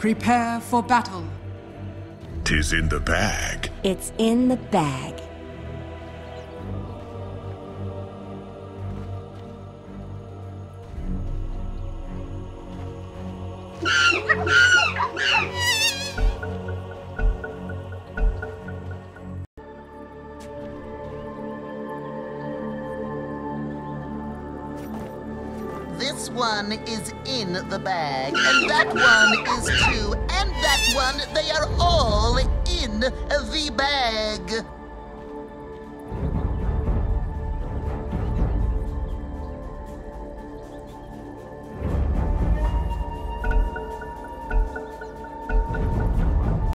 Prepare for battle. 'Tis in the bag. It's in the bag. This one is in the bag, and that one is too, and that one, they are all in the bag.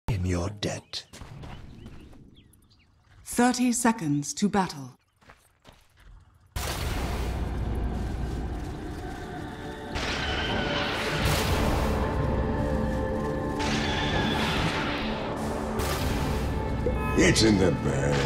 In your debt. 30 seconds to battle. It's in the bag.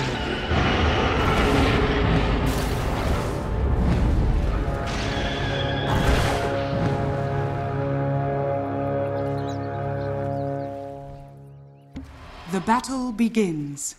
The battle begins.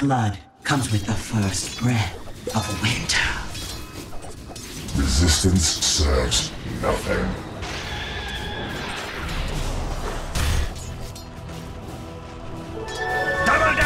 Blood comes with the first breath of winter. Resistance serves nothing. Double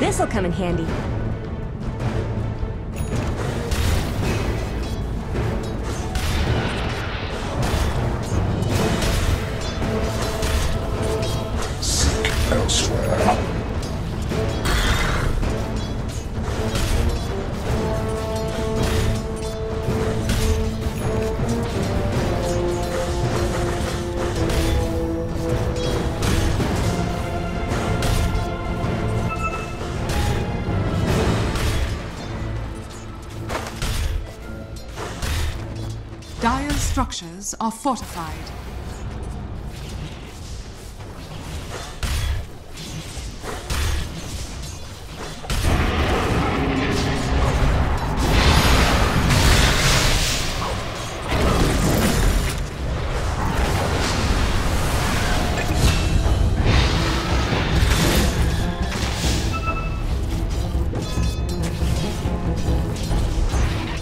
This'll come in handy. Seek elsewhere. Dire structures are fortified.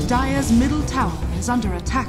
Dire's middle tower is under attack.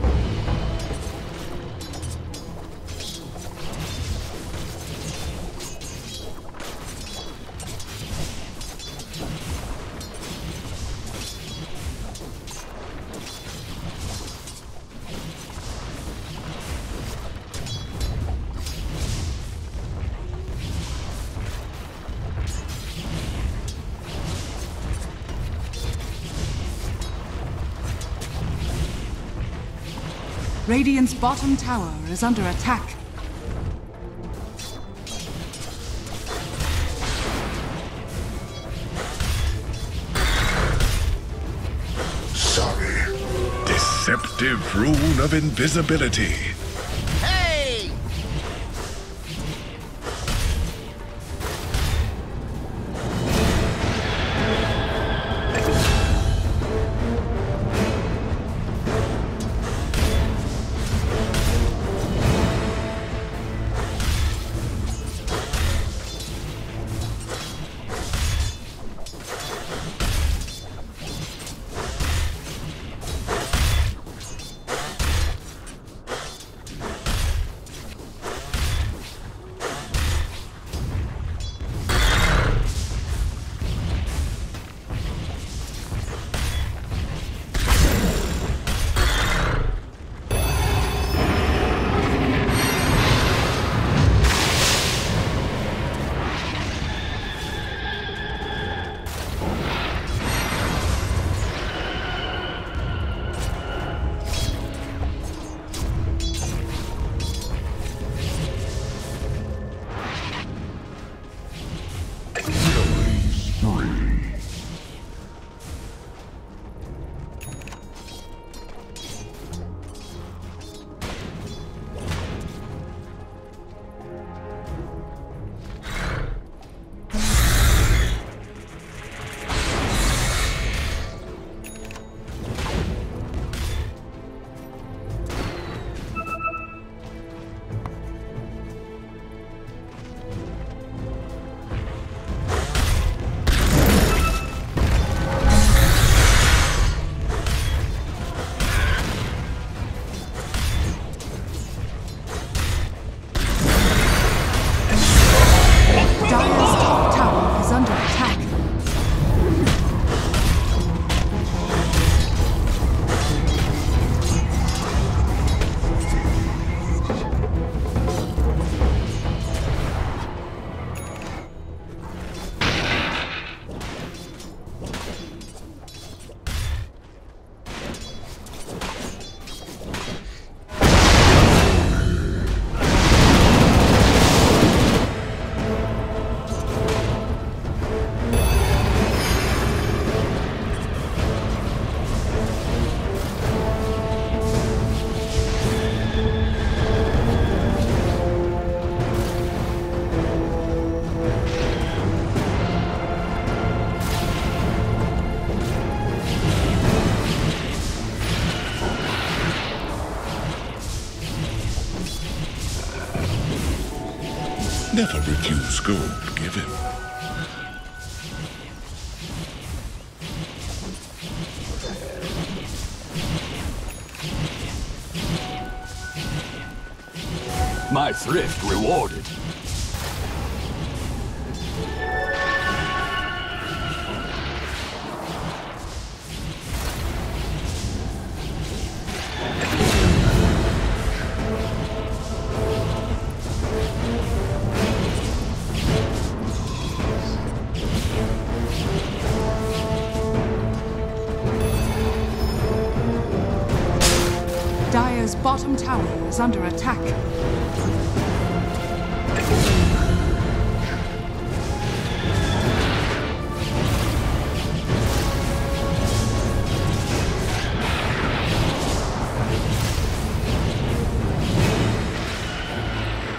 Radiant's bottom tower is under attack. Sorry. Deceptive rune of invisibility. Hey! never refuse gold given. My thrift rewarded. Dire's bottom tower is under attack.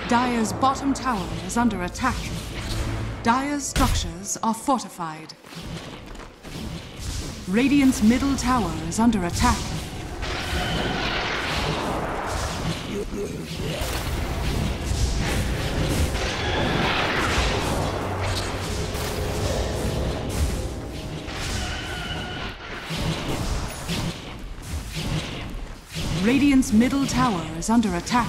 Dire's bottom tower is under attack. Dire's structures are fortified. Radiant's middle tower is under attack. Radiant's middle tower is under attack.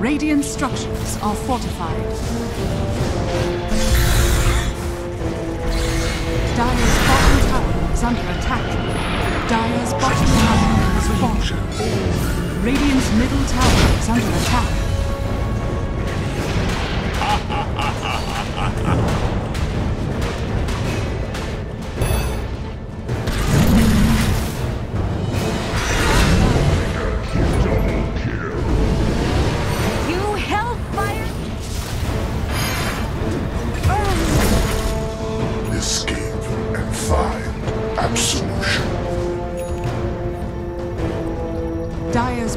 Radiant structures are fortified. Dire's bottom tower is under attack. Dire's bottom tower is fallen. Radiant's middle tower is under attack. Dire's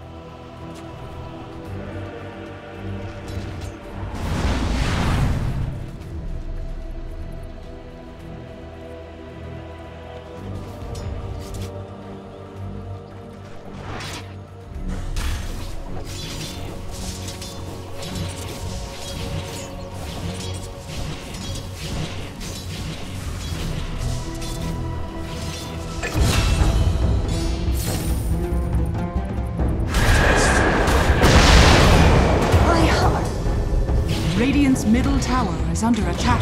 Radiant's middle tower is under attack.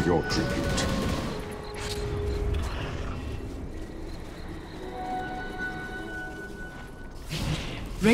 Pay your tribute.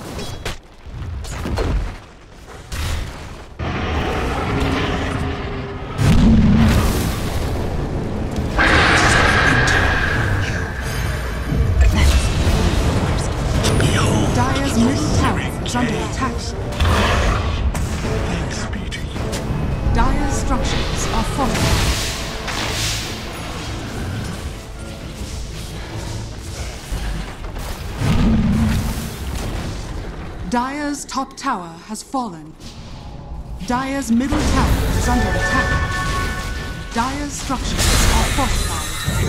Dire's middle tower is under attack. Thanks be to you. Dire's structures are fortified. Dire's top tower has fallen. Dire's middle tower is under attack. Dire's structures are fortified.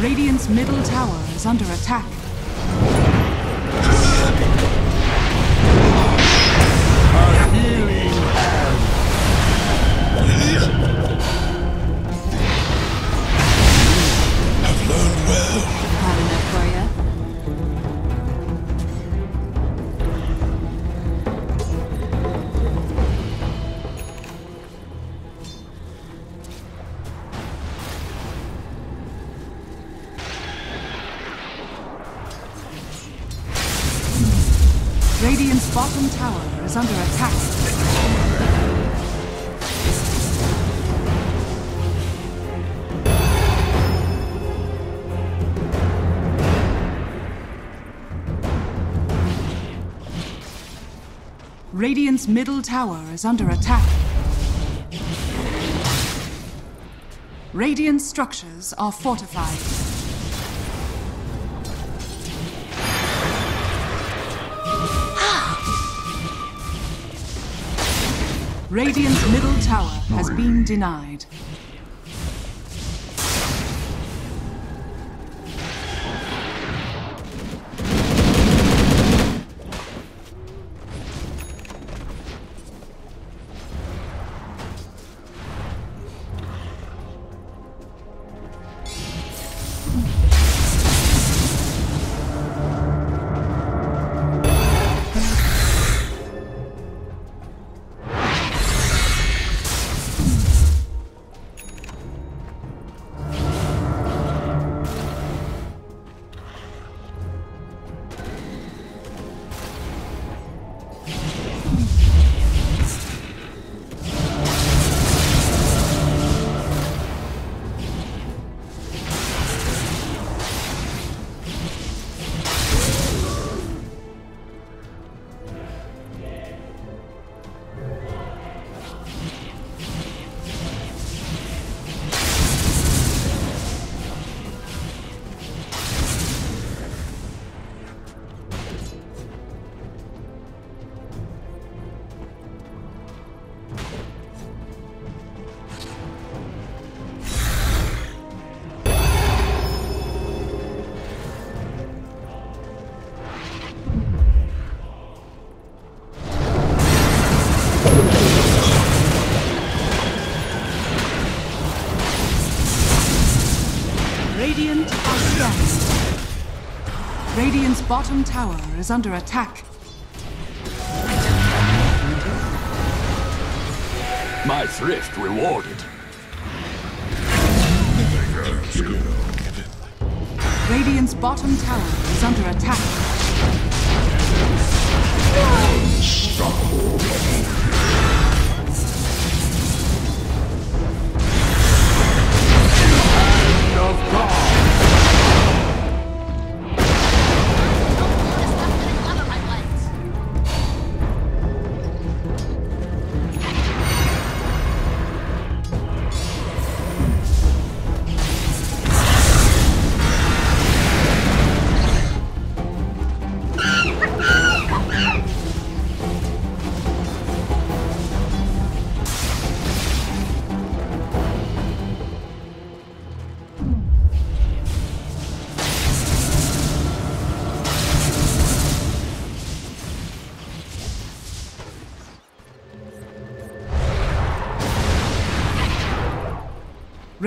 Radiant's middle tower is under attack. Radiant's bottom tower is under attack. Radiant's middle tower is under attack. Radiant structures are fortified. Radiant's middle tower has been denied. Radiant are strong. Radiant's bottom tower is under attack. My thrift rewarded. Radiant's bottom tower is under attack. Hand of Radiant's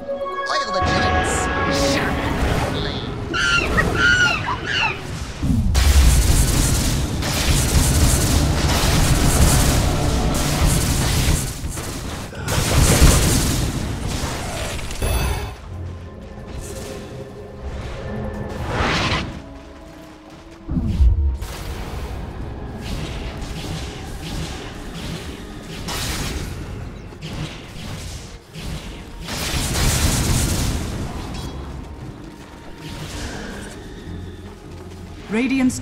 Oil the joints. Sharp and Radiant's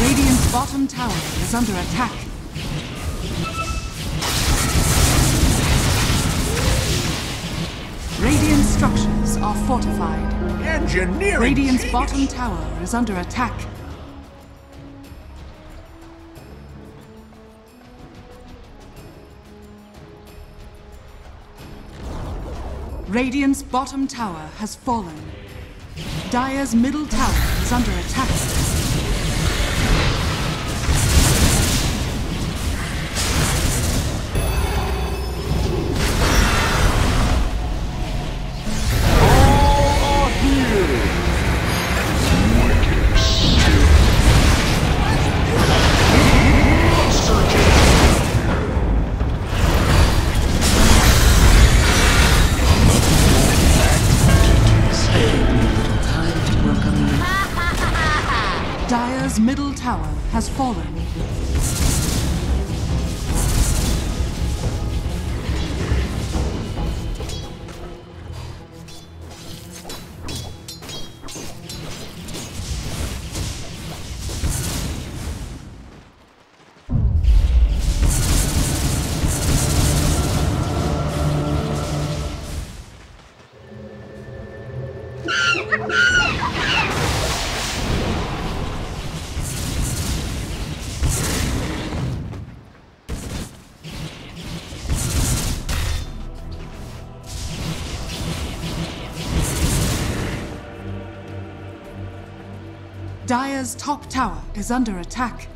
Radiant's bottom tower is under attack. Radiant structures are fortified. Engineering. Radiant's bottom tower is under attack. Radiant's bottom tower has fallen. Dire's middle tower is under attack. Dire's middle tower has fallen. Dire's top tower is under attack.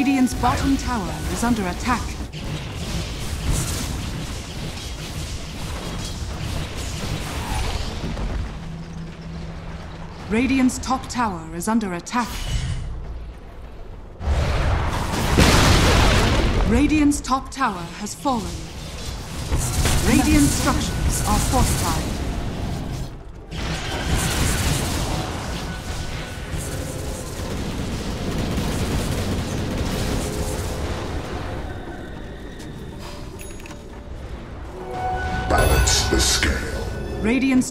Radiant's bottom tower is under attack. Radiant's top tower is under attack. Radiant's top tower has fallen. Radiant structures are fortified. Balance the scale. Radiant's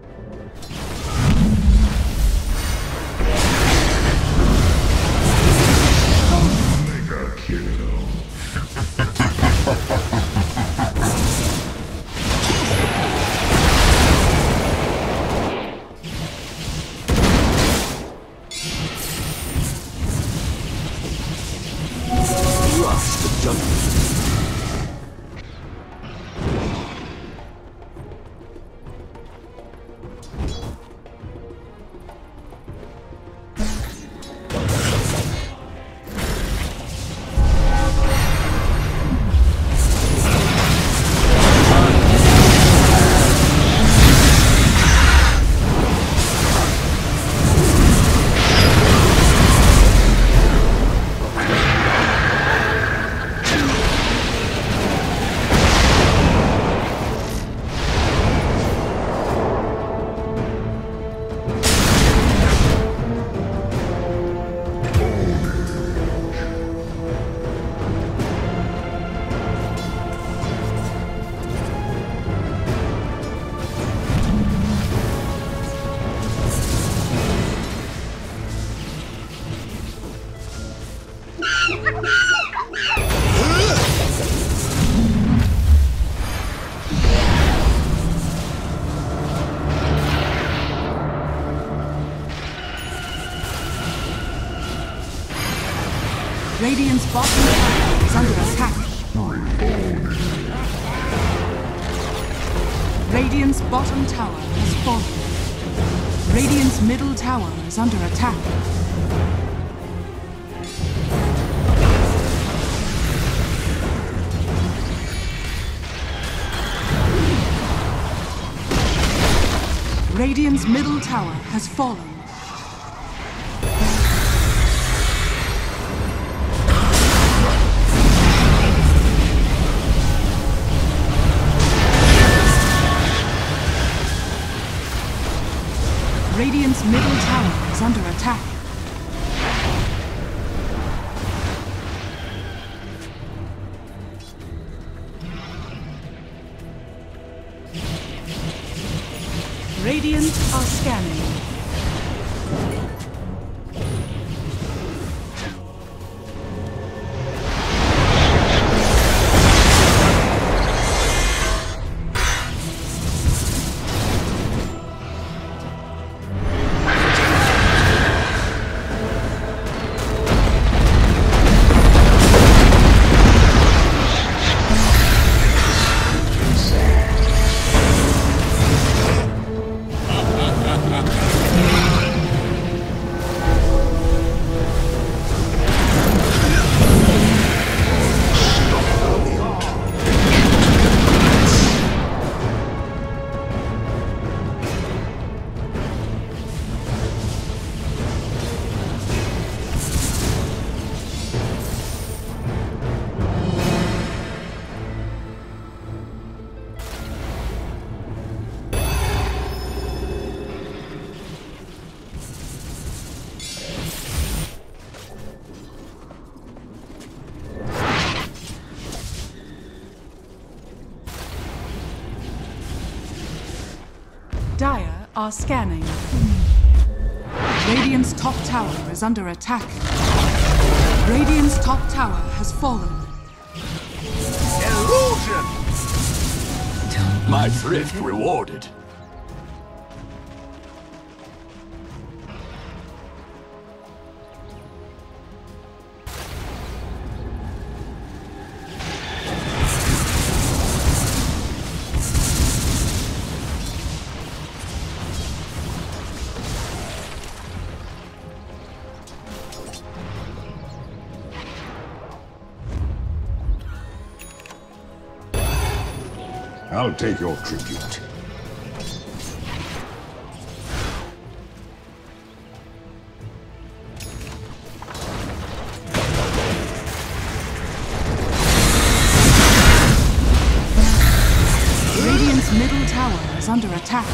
Radiant's bottom tower is under attack. Radiant's bottom tower has fallen. Radiant's middle tower is under attack. Radiant's middle tower has fallen. Radiant's middle tower is under attack. Radiant are scanning. Dire are scanning. Radiant's top tower is under attack. Radiant's top tower has fallen. Illusion! My thrift rewarded. I'll take your tribute. Radiant's middle tower is under attack.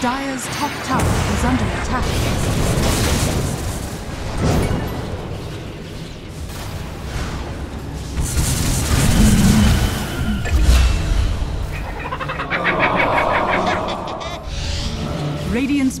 Dire's top tower is under attack. Dire's top tower is under attack. Radiant's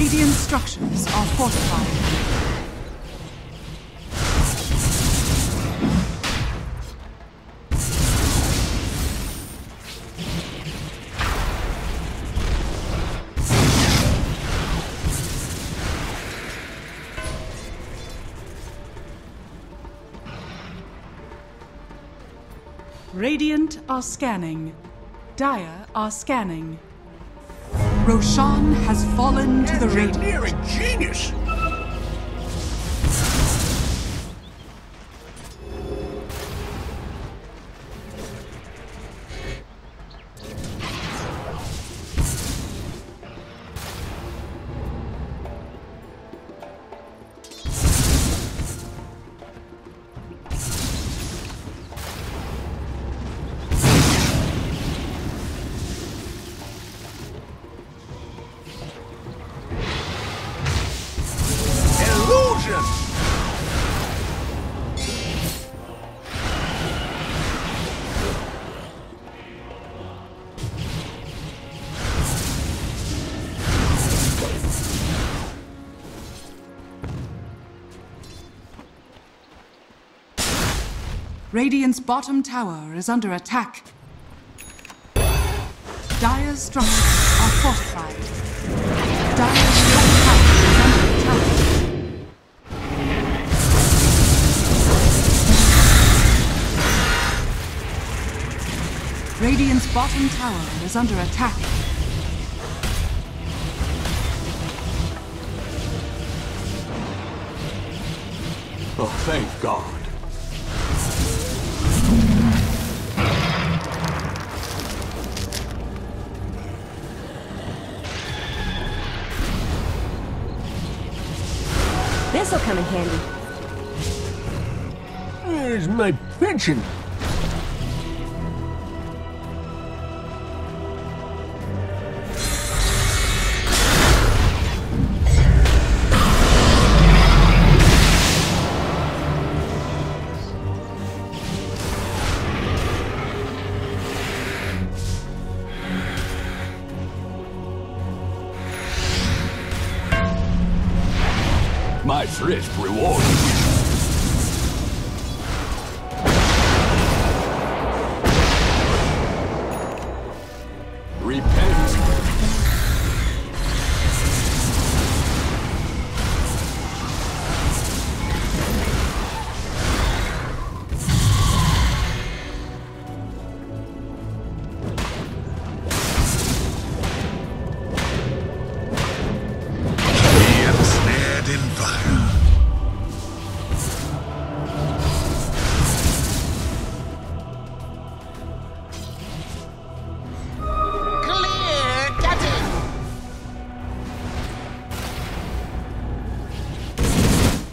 Radiant structures are fortified. Radiant are scanning. Dire are scanning. Roshan has fallen to the Radiant. Engineering genius! Radiant's bottom tower is under attack. Dire's structures are fortified. Dire's top tower is under attack. Radiant's bottom tower is under attack. Oh, thank God. This'll come in handy. Where's my pension? My thrift rewarded.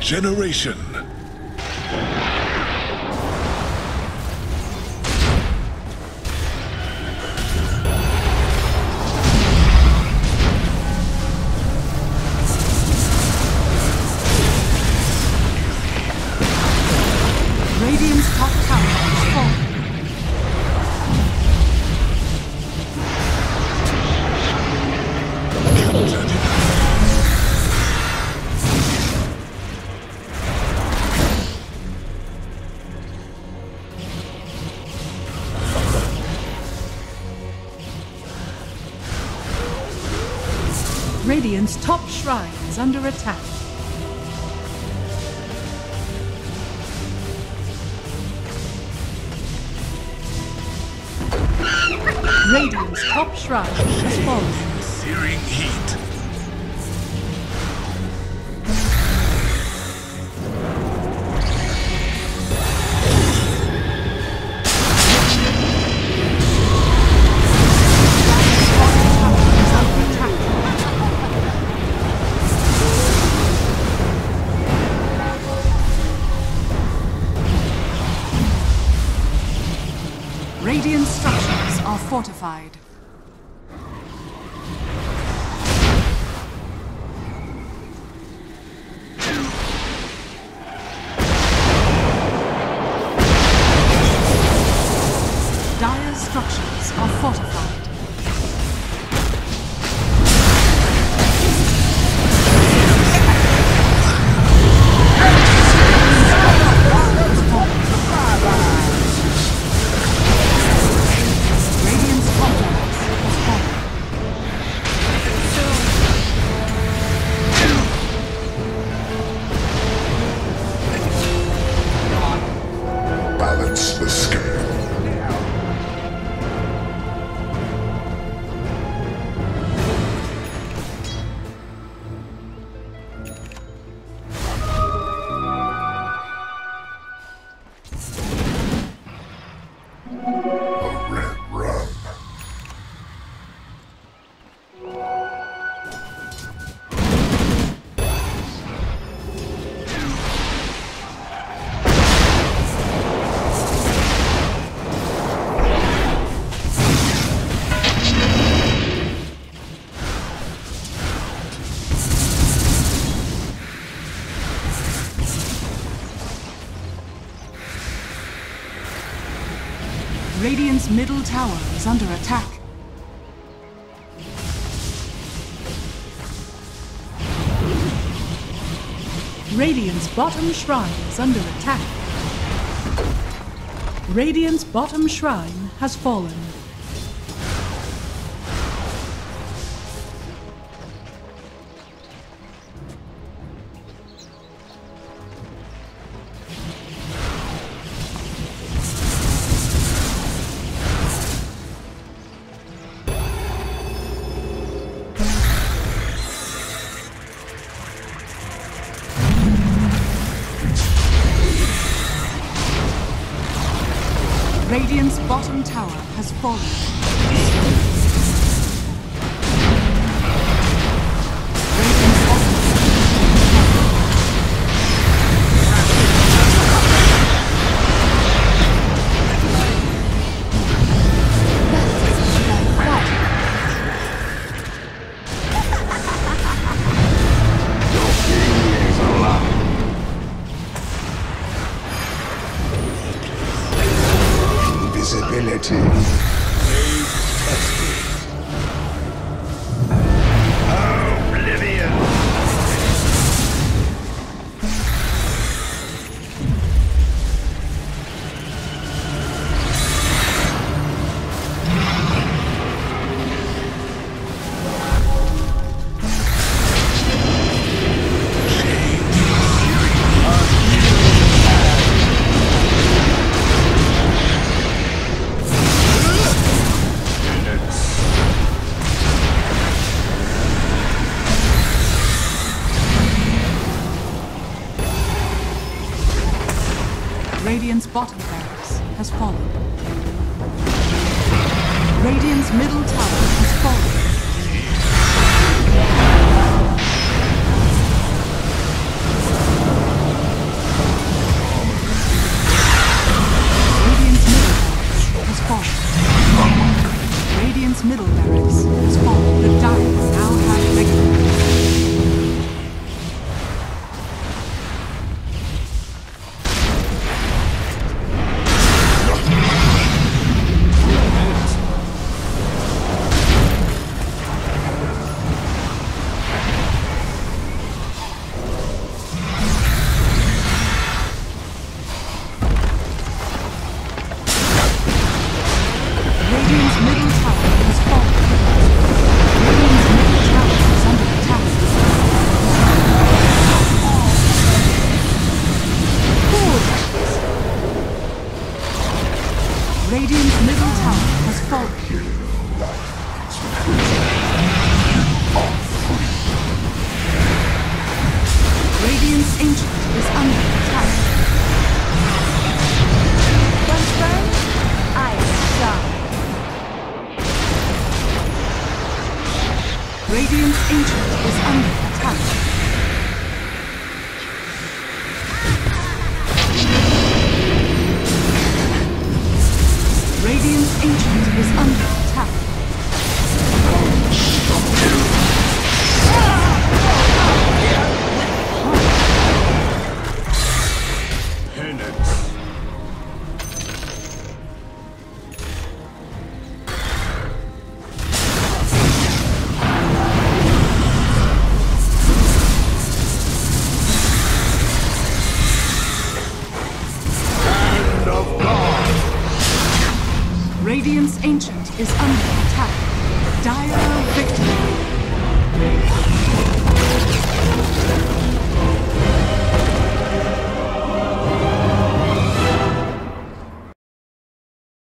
Generation. Radiant's top shrine is under attack. Radiant's top shrine has fallen. Searing heat. Fortified. Dire structures are fortified. Radiant's middle tower is under attack. Radiant's bottom shrine is under attack. Radiant's bottom shrine has fallen. Radiant's bottom tower has fallen. Radiant's bottom Radiant's bottom barracks has fallen. Radiant's middle tower has fallen. Radiant's middle barracks has fallen. Radiant's middle barracks has fallen. The Dire now have victory. Radiant's Ancient is under attack. Radiant's Ancient is under attack. Penance. Radiant's Ancient is under attack. Dire